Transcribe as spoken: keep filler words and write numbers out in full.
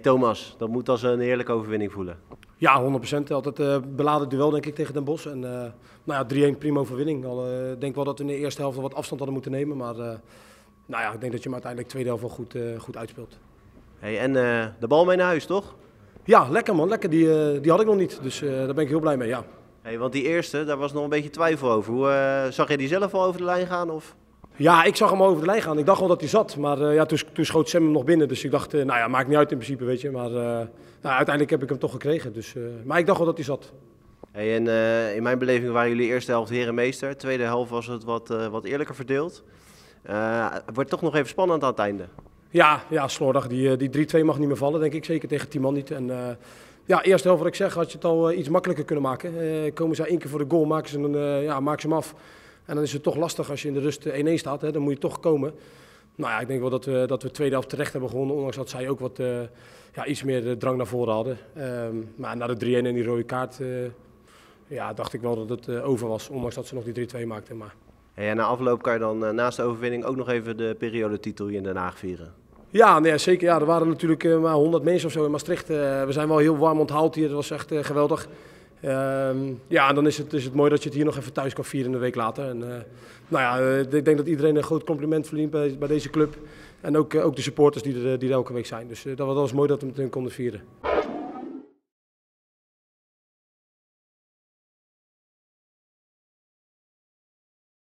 Thomas, dat moet als een heerlijke overwinning voelen. Ja, honderd procent. Altijd uh, beladen duel denk ik tegen Den Bosch. En, uh, nou ja, drie-één, prima overwinning. Ik uh, denk wel dat we in de eerste helft wat afstand hadden moeten nemen. Maar uh, nou ja, ik denk dat je hem uiteindelijk de tweede helft wel goed, uh, goed uitspeelt. Hey, en uh, de bal mee naar huis, toch? Ja, lekker man. Lekker. Die, uh, die had ik nog niet. Dus uh, daar ben ik heel blij mee, ja. Hey, want die eerste, daar was nog een beetje twijfel over. Hoe, uh, zag je die zelf al over de lijn gaan? Of? Ja, ik zag hem over de lijn gaan. Ik dacht wel dat hij zat, maar uh, ja, toen, toen schoot Sam hem nog binnen. Dus ik dacht, uh, nou ja, maakt niet uit in principe, weet je. Maar uh, nou, uiteindelijk heb ik hem toch gekregen. Dus, uh, maar ik dacht wel dat hij zat. Hey, en uh, in mijn beleving waren jullie eerste helft herenmeester. Tweede helft was het wat, uh, wat eerlijker verdeeld. Uh, het wordt toch nog even spannend aan het einde. Ja, ja, slordig. Die, die drie-twee mag niet meer vallen, denk ik. Zeker tegen Timan niet. En, uh, ja, eerste helft wat ik zeg, had je het al uh, iets makkelijker kunnen maken. Uh, komen ze één keer voor de goal, maken ze, een, uh, ja, maken ze hem af. En dan is het toch lastig als je in de rust één-één staat, hè, dan moet je toch komen. Nou ja, ik denk wel dat we, dat we tweede helft terecht hebben gewonnen, ondanks dat zij ook wat, uh, ja, iets meer drang naar voren hadden. Um, maar na de drie-één en die rode kaart uh, ja, dacht ik wel dat het uh, over was, ondanks dat ze nog die drie-twee maakten. Maar... Hey, en na afloop kan je dan uh, naast de overwinning ook nog even de periodetitel hier in Den Haag vieren? Ja, nee, zeker. Ja, er waren natuurlijk uh, maar honderd mensen of zo in Maastricht. Uh, we zijn wel heel warm onthaald hier, dat was echt uh, geweldig. Um, ja, en dan is het, is het mooi dat je het hier nog even thuis kan vieren een week later. En, uh, nou ja, uh, ik denk dat iedereen een groot compliment verdient bij, bij deze club. En ook, uh, ook de supporters die er, die er elke week zijn. Dus uh, dat was mooi dat we het meteen konden vieren.